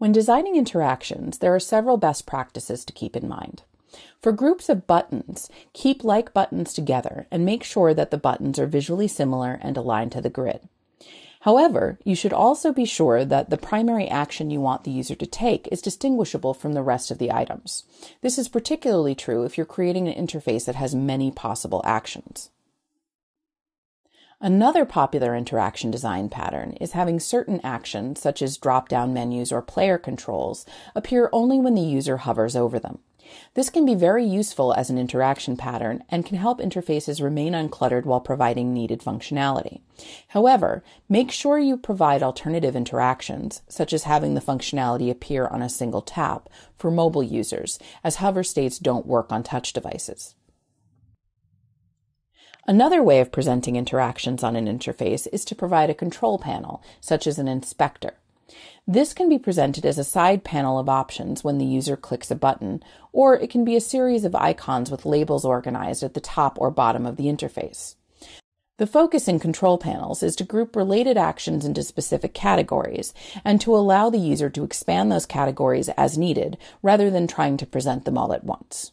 When designing interactions, there are several best practices to keep in mind. For groups of buttons, keep like buttons together and make sure that the buttons are visually similar and aligned to the grid. However, you should also be sure that the primary action you want the user to take is distinguishable from the rest of the items. This is particularly true if you're creating an interface that has many possible actions. Another popular interaction design pattern is having certain actions, such as drop-down menus or player controls, appear only when the user hovers over them. This can be very useful as an interaction pattern and can help interfaces remain uncluttered while providing needed functionality. However, make sure you provide alternative interactions, such as having the functionality appear on a single tap for mobile users, as hover states don't work on touch devices. Another way of presenting interactions on an interface is to provide a control panel, such as an inspector. This can be presented as a side panel of options when the user clicks a button, or it can be a series of icons with labels organized at the top or bottom of the interface. The focus in control panels is to group related actions into specific categories and to allow the user to expand those categories as needed rather than trying to present them all at once.